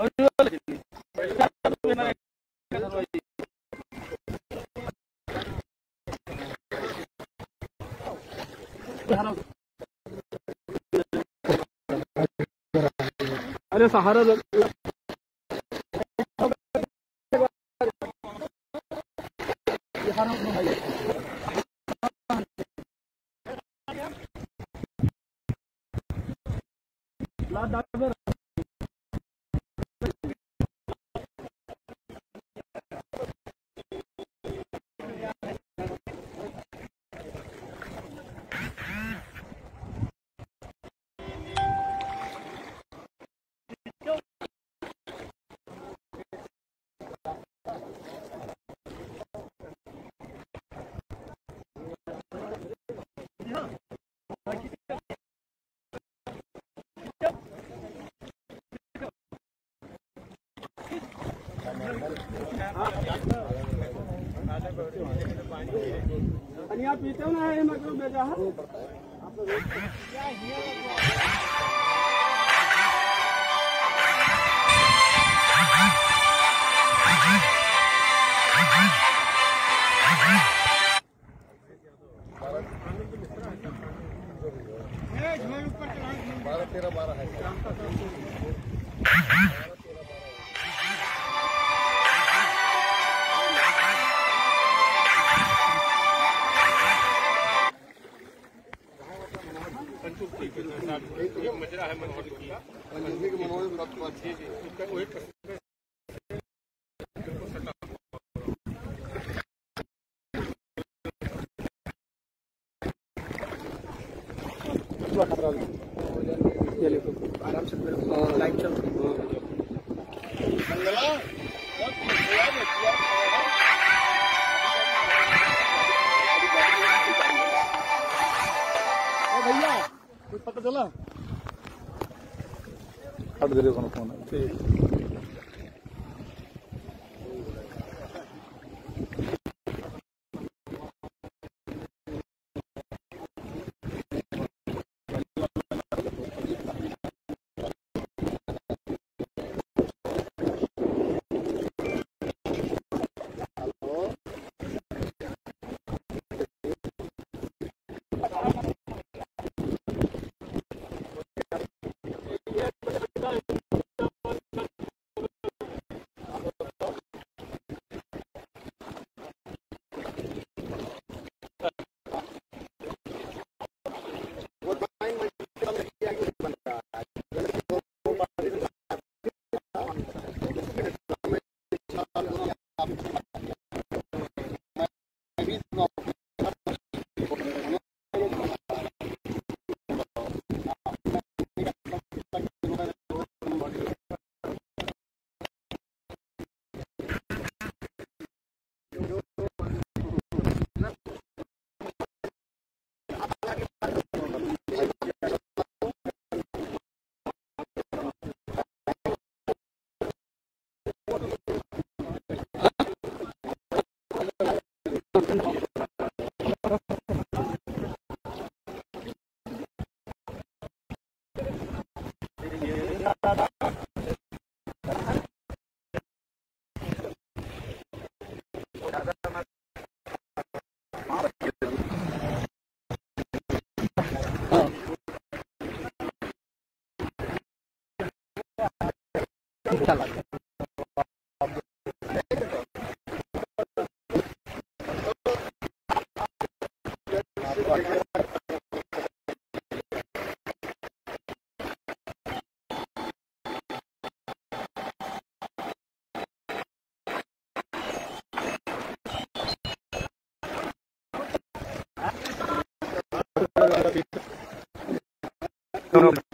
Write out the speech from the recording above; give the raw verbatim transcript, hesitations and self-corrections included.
अरे सहारा यहाँ पीते हो ना है मतलब बेटा बारह तेरह बारह है आराम से लाइट चल भैया कुछ पता चला हट दे phone Gracias. No, no, no.